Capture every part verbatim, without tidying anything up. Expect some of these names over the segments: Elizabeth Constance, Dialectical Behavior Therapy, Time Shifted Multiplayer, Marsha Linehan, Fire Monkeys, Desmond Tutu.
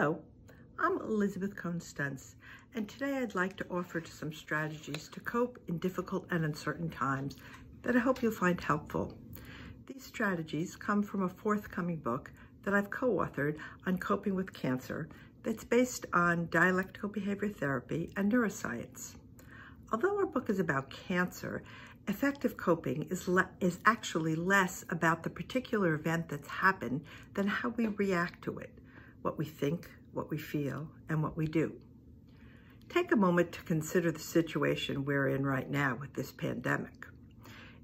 Hello, I'm Elizabeth Constance, and today I'd like to offer some strategies to cope in difficult and uncertain times that I hope you'll find helpful. These strategies come from a forthcoming book that I've co-authored on coping with cancer that's based on dialectical behavior therapy and neuroscience. Although our book is about cancer, effective coping is, le is actually less about the particular event that's happened than how we react to it, what we think, what we feel, and what we do. Take a moment to consider the situation we're in right now with this pandemic.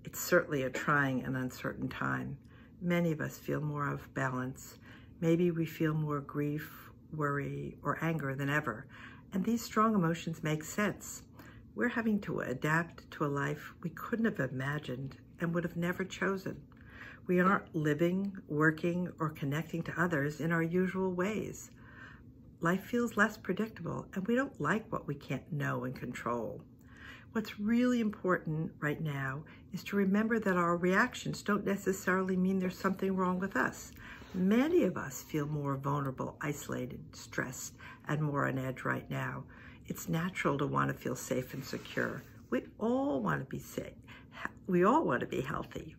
It's certainly a trying and uncertain time. Many of us feel more out of balance. Maybe we feel more grief, worry, or anger than ever. And these strong emotions make sense. We're having to adapt to a life we couldn't have imagined and would have never chosen. We aren't living, working, or connecting to others in our usual ways. Life feels less predictable, and we don't like what we can't know and control. What's really important right now is to remember that our reactions don't necessarily mean there's something wrong with us. Many of us feel more vulnerable, isolated, stressed, and more on edge right now. It's natural to want to feel safe and secure. We all want to be safe. We all want to be healthy.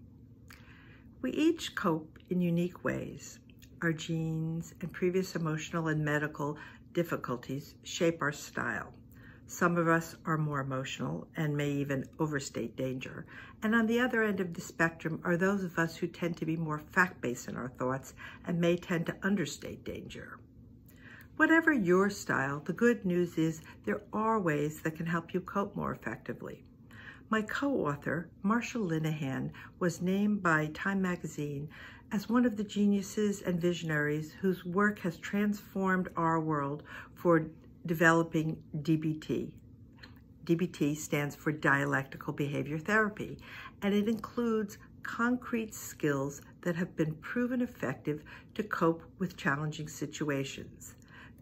We each cope in unique ways. Our genes and previous emotional and medical difficulties shape our style. Some of us are more emotional and may even overstate danger. And on the other end of the spectrum are those of us who tend to be more fact-based in our thoughts and may tend to understate danger. Whatever your style, the good news is there are ways that can help you cope more effectively. My co-author, Marsha Linehan, was named by Time magazine as one of the geniuses and visionaries whose work has transformed our world for developing D B T. D B T stands for Dialectical Behavior Therapy, and it includes concrete skills that have been proven effective to cope with challenging situations.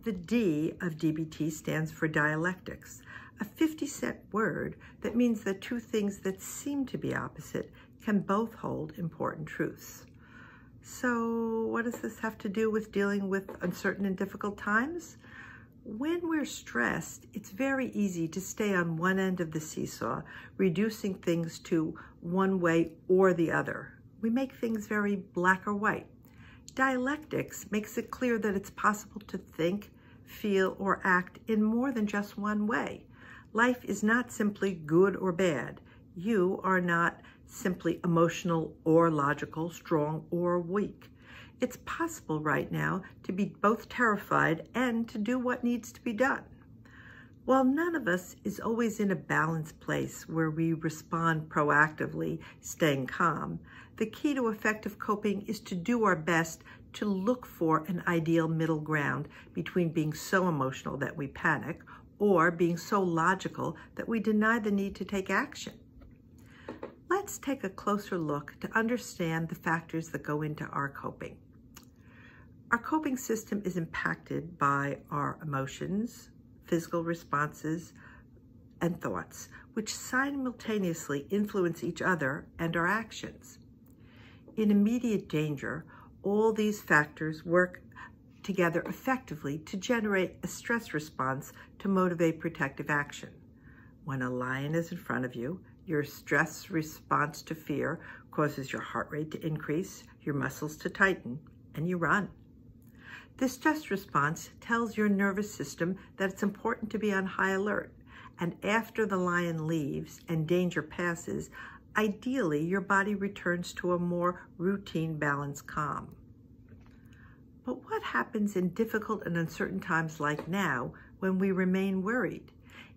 The D of D B T stands for dialectics, a fifty cent word that means that two things that seem to be opposite can both hold important truths. So what does this have to do with dealing with uncertain and difficult times? When we're stressed, it's very easy to stay on one end of the seesaw, reducing things to one way or the other. We make things very black or white. Dialectics makes it clear that it's possible to think, feel, or act in more than just one way. Life is not simply good or bad. You are not simply emotional or logical, strong or weak. It's possible right now to be both terrified and to do what needs to be done. While none of us is always in a balanced place where we respond proactively, staying calm, the key to effective coping is to do our best to look for an ideal middle ground between being so emotional that we panic or being so logical that we deny the need to take action. Let's take a closer look to understand the factors that go into our coping. Our coping system is impacted by our emotions, physical responses, and thoughts, which simultaneously influence each other and our actions. In immediate danger, all these factors work together effectively to generate a stress response to motivate protective action. When a lion is in front of you, your stress response to fear causes your heart rate to increase, your muscles to tighten, and you run. This stress response tells your nervous system that it's important to be on high alert, and after the lion leaves and danger passes, ideally your body returns to a more routine, balanced calm. But what happens in difficult and uncertain times like now when we remain worried?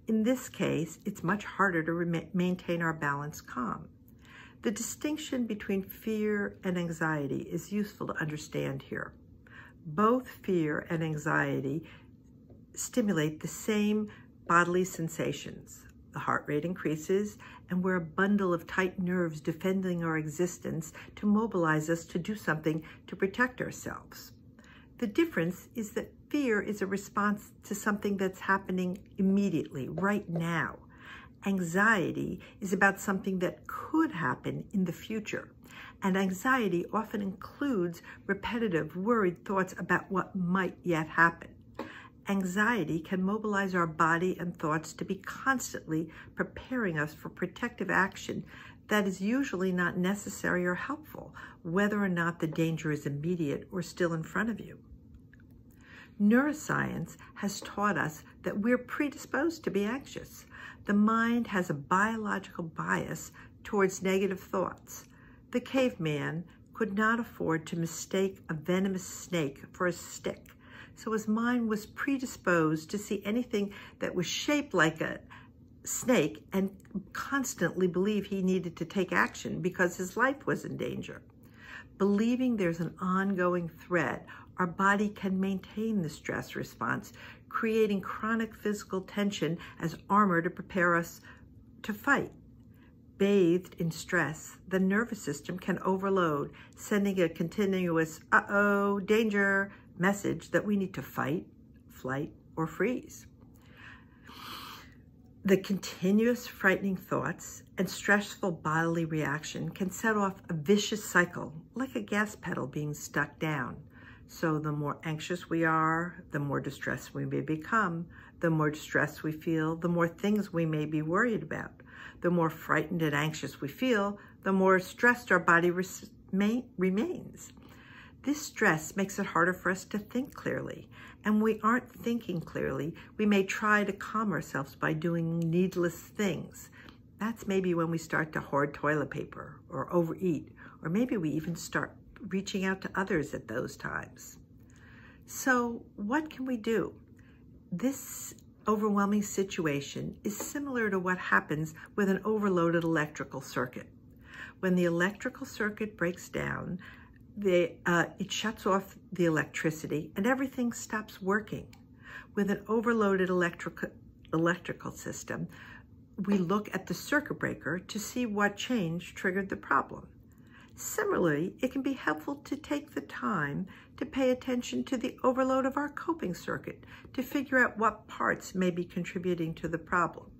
In this case, it's much harder to maintain our balanced calm. The distinction between fear and anxiety is useful to understand here. Both fear and anxiety stimulate the same bodily sensations. The heart rate increases, and we're a bundle of tight nerves defending our existence to mobilize us to do something to protect ourselves. The difference is that fear is a response to something that's happening immediately, right now. Anxiety is about something that could happen in the future, and anxiety often includes repetitive, worried thoughts about what might yet happen. Anxiety can mobilize our body and thoughts to be constantly preparing us for protective action that is usually not necessary or helpful, whether or not the danger is immediate or still in front of you. Neuroscience has taught us that we're predisposed to be anxious. The mind has a biological bias towards negative thoughts. The caveman could not afford to mistake a venomous snake for a stick, so his mind was predisposed to see anything that was shaped like a snake and constantly believe he needed to take action because his life was in danger. Believing there's an ongoing threat, our body can maintain the stress response, creating chronic physical tension as armor to prepare us to fight. Bathed in stress, the nervous system can overload, sending a continuous, uh-oh, danger message that we need to fight, flight, or freeze. The continuous frightening thoughts and stressful bodily reaction can set off a vicious cycle, like a gas pedal being stuck down. So the more anxious we are, the more distressed we may become. The more distressed we feel, the more things we may be worried about. The more frightened and anxious we feel, the more stressed our body remains. This stress makes it harder for us to think clearly, and we aren't thinking clearly. We may try to calm ourselves by doing needless things. That's maybe when we start to hoard toilet paper or overeat, or maybe we even start reaching out to others at those times. So what can we do? This overwhelming situation is similar to what happens with an overloaded electrical circuit. When the electrical circuit breaks down, They, uh, it shuts off the electricity and everything stops working. With an overloaded electric, electrical system, we look at the circuit breaker to see what change triggered the problem. Similarly, it can be helpful to take the time to pay attention to the overload of our coping circuit to figure out what parts may be contributing to the problem.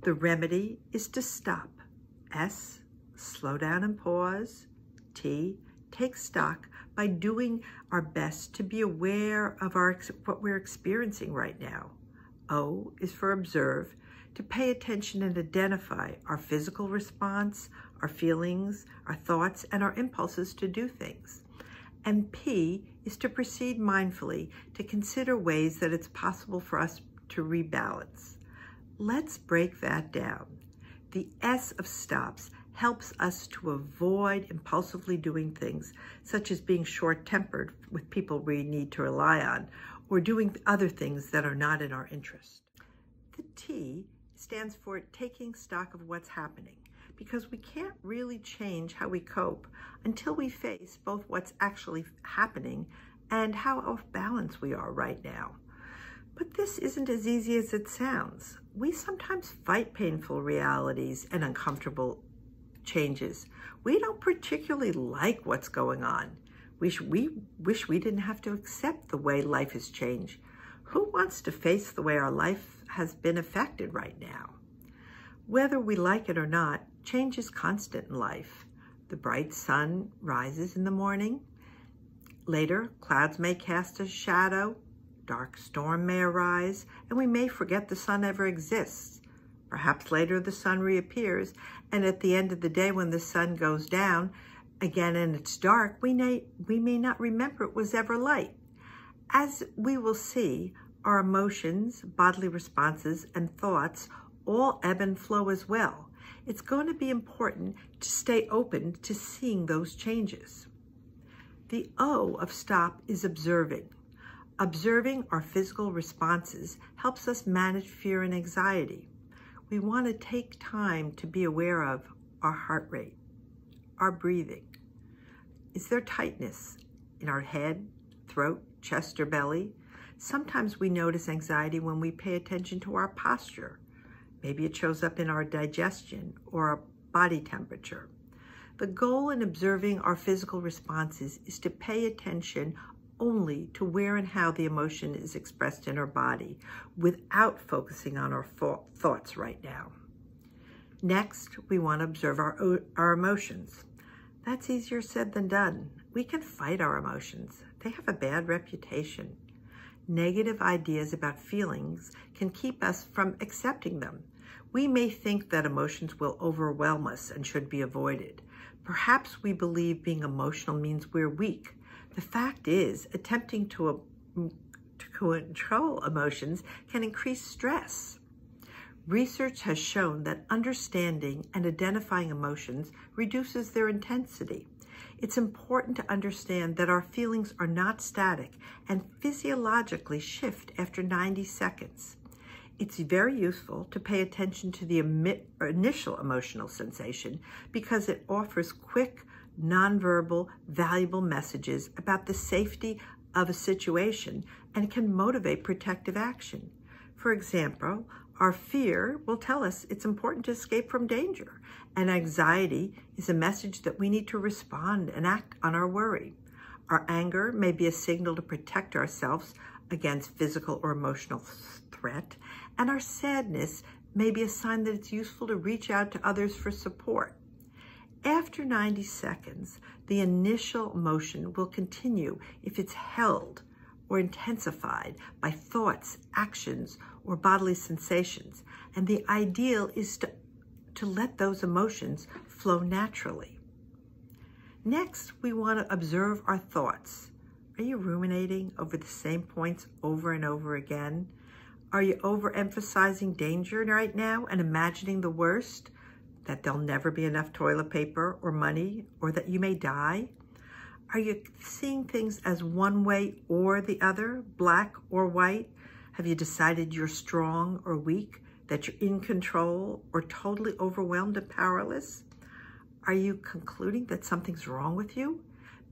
The remedy is to stop. S, slow down and pause. T, take stock by doing our best to be aware of our, what we're experiencing right now. O is for observe, to pay attention and identify our physical response, our feelings, our thoughts, and our impulses to do things. And P is to proceed mindfully, to consider ways that it's possible for us to rebalance. Let's break that down. The S of stops helps us to avoid impulsively doing things, such as being short-tempered with people we need to rely on, or doing other things that are not in our interest. The T stands for taking stock of what's happening, because we can't really change how we cope until we face both what's actually happening and how off balance we are right now. But this isn't as easy as it sounds. We sometimes fight painful realities and uncomfortable changes. We don't particularly like what's going on. We, sh we wish we didn't have to accept the way life has changed. Who wants to face the way our life has been affected right now? Whether we like it or not, change is constant in life. The bright sun rises in the morning. Later, clouds may cast a shadow, dark storm may arise, and we may forget the sun ever exists. Perhaps later the sun reappears, and at the end of the day when the sun goes down again and it's dark, we may, we may not remember it was ever light. As we will see, our emotions, bodily responses, and thoughts all ebb and flow as well. It's going to be important to stay open to seeing those changes. The O of stop is observing. Observing our physical responses helps us manage fear and anxiety. We want to take time to be aware of our heart rate, our breathing. Is there tightness in our head, throat, chest, or belly? Sometimes we notice anxiety when we pay attention to our posture. Maybe it shows up in our digestion or our body temperature. The goal in observing our physical responses is to pay attention only to where and how the emotion is expressed in our body without focusing on our thoughts right now. Next, we want to observe our, our emotions. That's easier said than done. We can fight our emotions. They have a bad reputation. negative ideas about feelings can keep us from accepting them. We may think that emotions will overwhelm us and should be avoided. Perhaps we believe being emotional means we're weak. The fact is, attempting to, to control emotions can increase stress. Research has shown that understanding and identifying emotions reduces their intensity. It's important to understand that our feelings are not static and physiologically shift after ninety seconds. It's very useful to pay attention to the initial emotional sensation because it offers quick, nonverbal, valuable messages about the safety of a situation and can motivate protective action. For example, our fear will tell us it's important to escape from danger, and anxiety is a message that we need to respond and act on our worry. Our anger may be a signal to protect ourselves against physical or emotional threat, and our sadness may be a sign that it's useful to reach out to others for support. After ninety seconds, the initial emotion will continue if it's held or intensified by thoughts, actions, or bodily sensations, and the ideal is to, to let those emotions flow naturally. Next, we want to observe our thoughts. Are you ruminating over the same points over and over again? Are you overemphasizing danger right now and imagining the worst, that there'll never be enough toilet paper or money, or that you may die? Are you seeing things as one way or the other, black or white? Have you decided you're strong or weak, that you're in control or totally overwhelmed and powerless? Are you concluding that something's wrong with you?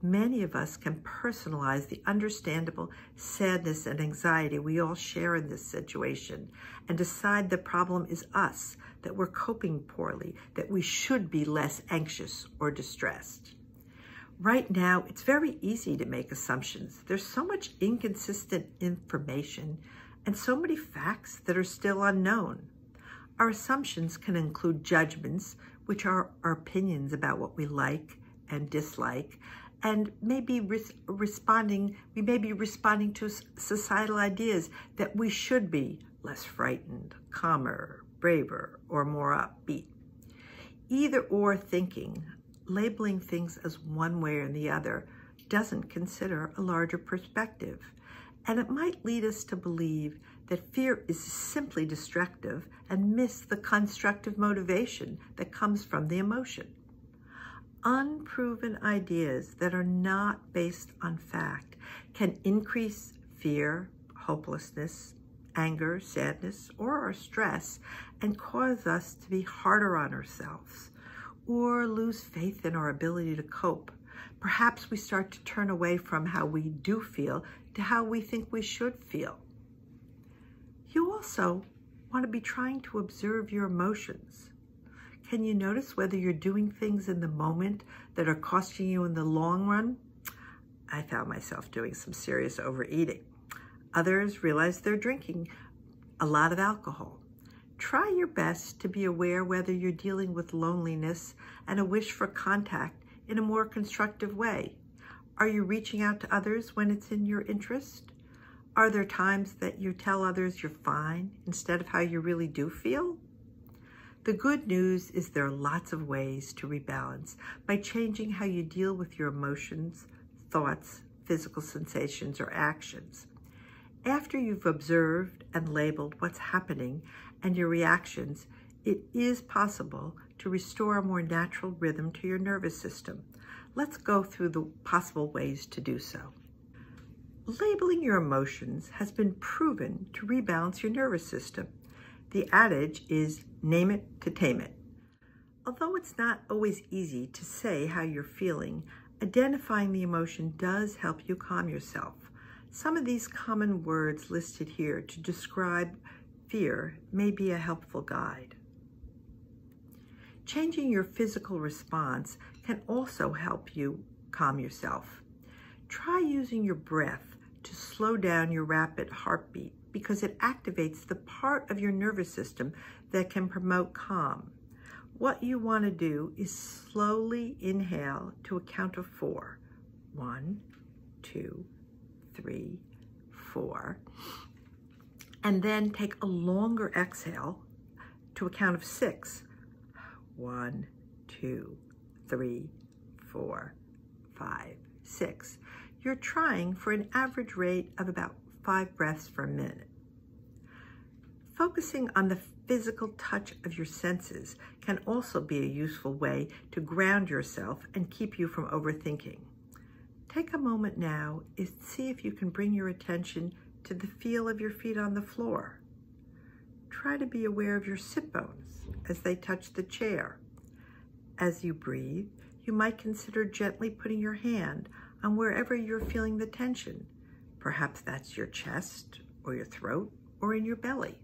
Many of us can personalize the understandable sadness and anxiety we all share in this situation and decide the problem is us, that we're coping poorly, that we should be less anxious or distressed. Right now, it's very easy to make assumptions. There's so much inconsistent information and so many facts that are still unknown. Our assumptions can include judgments, which are our opinions about what we like and dislike, and maybe res responding, we may be responding to societal ideas that we should be less frightened, calmer, braver, or more upbeat. Either or thinking, labeling things as one way or the other, doesn't consider a larger perspective, and it might lead us to believe that fear is simply destructive and miss the constructive motivation that comes from the emotion. Unproven ideas that are not based on fact can increase fear, hopelessness, anger, sadness, or our stress, and cause us to be harder on ourselves or lose faith in our ability to cope. Perhaps we start to turn away from how we do feel to how we think we should feel. You also want to be trying to observe your emotions. Can you notice whether you're doing things in the moment that are costing you in the long run? I found myself doing some serious overeating. Others realize they're drinking a lot of alcohol. Try your best to be aware whether you're dealing with loneliness and a wish for contact in a more constructive way. Are you reaching out to others when it's in your interest? Are there times that you tell others you're fine instead of how you really do feel? The good news is there are lots of ways to rebalance by changing how you deal with your emotions, thoughts, physical sensations, or actions. After you've observed and labeled what's happening and your reactions, it is possible to restore a more natural rhythm to your nervous system. Let's go through the possible ways to do so. Labeling your emotions has been proven to rebalance your nervous system. The adage is name it to tame it. Although it's not always easy to say how you're feeling, identifying the emotion does help you calm yourself. Some of these common words listed here to describe fear may be a helpful guide. Changing your physical response can also help you calm yourself. Try using your breath to slow down your rapid heartbeat because it activates the part of your nervous system that can promote calm. What you want to do is slowly inhale to a count of four. One, two, three, four, and then take a longer exhale to a count of six. One, two, three, four, five, six. You're trying for an average rate of about five breaths per minute. Focusing on the physical touch of your senses can also be a useful way to ground yourself and keep you from overthinking. Take a moment now and see if you can bring your attention to the feel of your feet on the floor. Try to be aware of your sit bones as they touch the chair. As you breathe, you might consider gently putting your hand on wherever you're feeling the tension. Perhaps that's your chest or your throat or in your belly.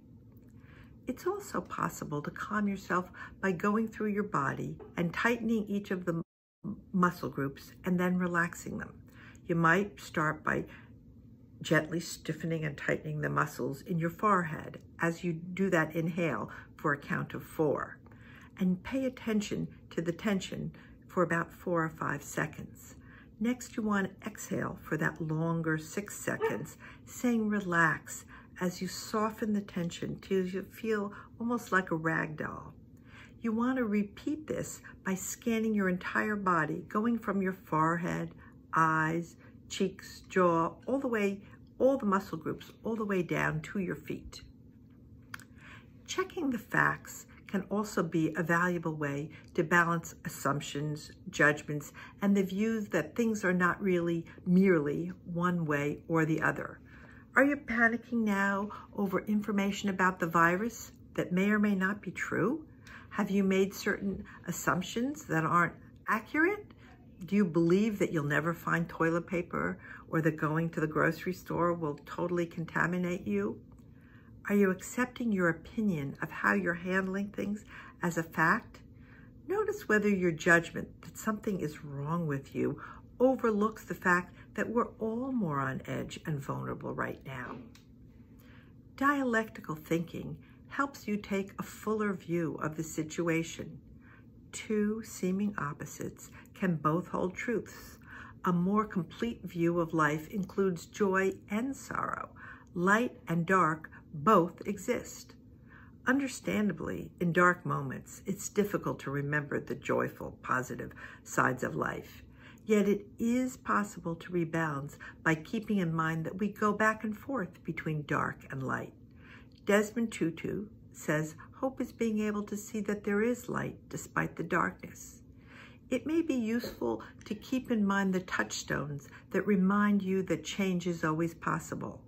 It's also possible to calm yourself by going through your body and tightening each of the muscle groups and then relaxing them. You might start by gently stiffening and tightening the muscles in your forehead as you do that inhale for a count of four. And pay attention to the tension for about four or five seconds. Next, you want to exhale for that longer six seconds, saying relax as you soften the tension till you feel almost like a rag doll. You want to repeat this by scanning your entire body, going from your forehead, eyes, cheeks, jaw, all the way, all the muscle groups, all the way down to your feet. Checking the facts can also be a valuable way to balance assumptions, judgments, and the views that things are not really merely one way or the other. Are you panicking now over information about the virus that may or may not be true? Have you made certain assumptions that aren't accurate? Do you believe that you'll never find toilet paper or that going to the grocery store will totally contaminate you? Are you accepting your opinion of how you're handling things as a fact? Notice whether your judgment that something is wrong with you overlooks the fact that we're all more on edge and vulnerable right now. Dialectical thinking helps you take a fuller view of the situation. Two seeming opposites can both hold truths. A more complete view of life includes joy and sorrow, light and dark. Both exist. Understandably, in dark moments, it's difficult to remember the joyful, positive sides of life. Yet it is possible to rebalance by keeping in mind that we go back and forth between dark and light. Desmond Tutu says, "Hope is being able to see that there is light despite the darkness." It may be useful to keep in mind the touchstones that remind you that change is always possible.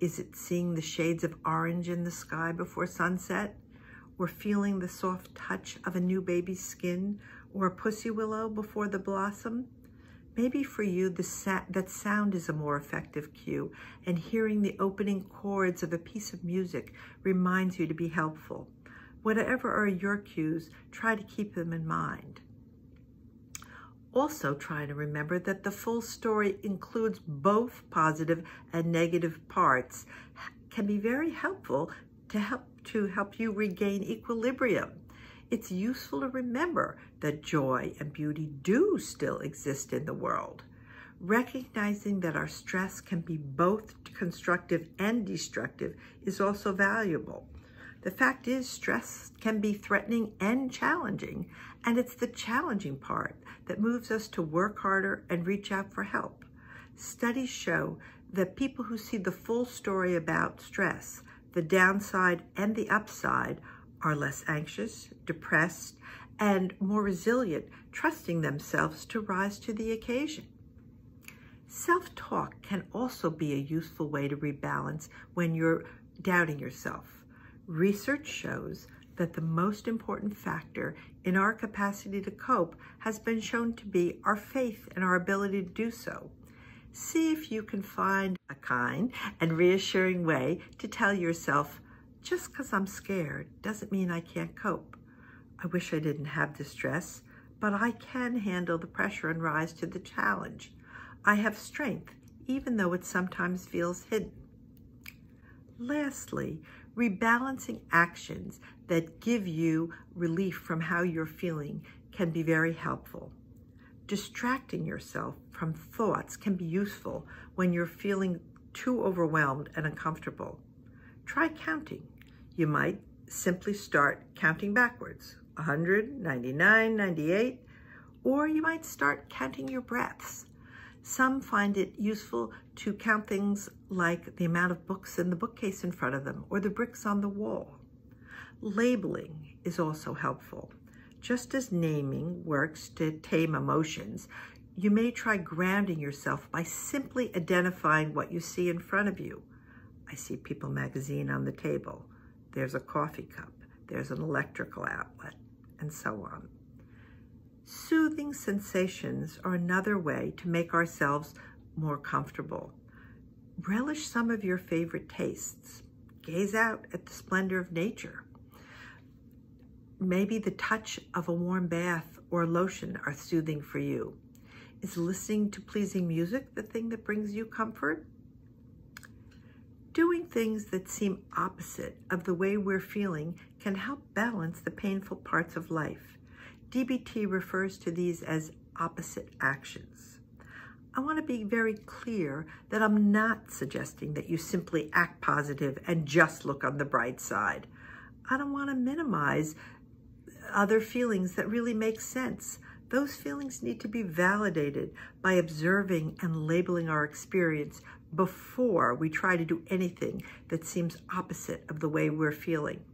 Is it seeing the shades of orange in the sky before sunset, or feeling the soft touch of a new baby's skin, or a pussy willow before the blossom? Maybe for you, the sa that sound is a more effective cue, and hearing the opening chords of a piece of music reminds you to be helpful. Whatever are your cues, try to keep them in mind. Also try to remember that the full story includes both positive and negative parts can be very helpful to help to help you regain equilibrium. It's useful to remember that joy and beauty do still exist in the world. Recognizing that our stress can be both constructive and destructive is also valuable. The fact is, stress can be threatening and challenging, and it's the challenging part that moves us to work harder and reach out for help. Studies show that people who see the full story about stress, the downside and the upside, are less anxious, depressed, and more resilient, trusting themselves to rise to the occasion. Self-talk can also be a useful way to rebalance when you're doubting yourself. Research shows that the most important factor in our capacity to cope has been shown to be our faith and our ability to do so. See if you can find a kind and reassuring way to tell yourself, just because I'm scared doesn't mean I can't cope. I wish I didn't have the stress, but I can handle the pressure and rise to the challenge. I have strength, even though it sometimes feels hidden. Lastly, rebalancing actions that give you relief from how you're feeling can be very helpful. Distracting yourself from thoughts can be useful when you're feeling too overwhelmed and uncomfortable. Try counting. You might simply start counting backwards, one hundred, ninety-nine, ninety-eight, or you might start counting your breaths. Some find it useful to count things like the amount of books in the bookcase in front of them or the bricks on the wall. Labeling is also helpful. Just as naming works to tame emotions, you may try grounding yourself by simply identifying what you see in front of you. I see People magazine on the table. There's a coffee cup. There's an electrical outlet, and so on. Soothing sensations are another way to make ourselves more comfortable. Relish some of your favorite tastes. Gaze out at the splendor of nature. Maybe the touch of a warm bath or lotion are soothing for you. Is listening to pleasing music the thing that brings you comfort? Doing things that seem opposite of the way we're feeling can help balance the painful parts of life. D B T refers to these as opposite actions. I want to be very clear that I'm not suggesting that you simply act positive and just look on the bright side. I don't want to minimize other feelings that really make sense. Those feelings need to be validated by observing and labeling our experience before we try to do anything that seems opposite of the way we're feeling.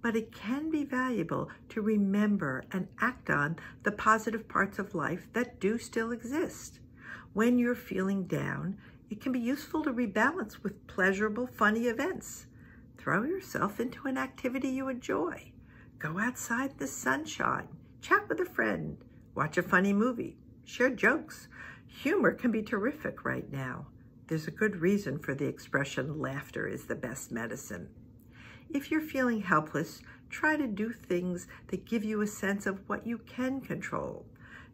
But it can be valuable to remember and act on the positive parts of life that do still exist. When you're feeling down, it can be useful to rebalance with pleasurable, funny events. Throw yourself into an activity you enjoy. Go outside in the sunshine. Chat with a friend. Watch a funny movie, share jokes. Humor can be terrific right now. There's a good reason for the expression, laughter is the best medicine. If you're feeling helpless, try to do things that give you a sense of what you can control.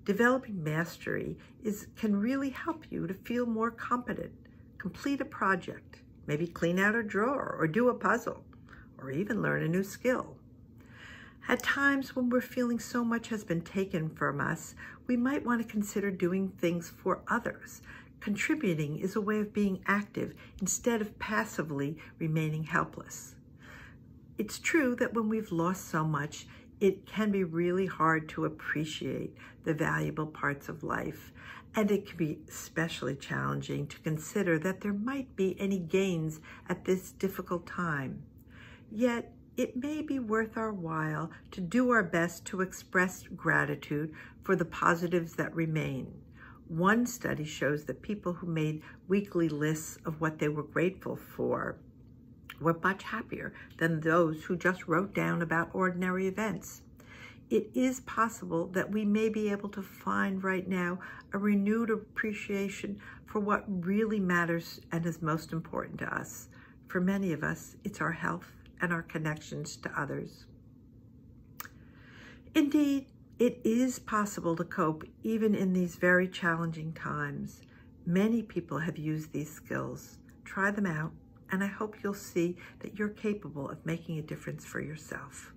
Developing mastery is, can really help you to feel more competent. Complete a project, maybe clean out a drawer or do a puzzle, or even learn a new skill. At times when we're feeling so much has been taken from us, we might want to consider doing things for others. Contributing is a way of being active instead of passively remaining helpless. It's true that when we've lost so much, it can be really hard to appreciate the valuable parts of life, and it can be especially challenging to consider that there might be any gains at this difficult time. Yet, it may be worth our while to do our best to express gratitude for the positives that remain. One study shows that people who made weekly lists of what they were grateful for were much happier than those who just wrote down about ordinary events. It is possible that we may be able to find right now a renewed appreciation for what really matters and is most important to us. For many of us, it's our health and our connections to others. Indeed, it is possible to cope even in these very challenging times. Many people have used these skills. Try them out, and I hope you'll see that you're capable of making a difference for yourself.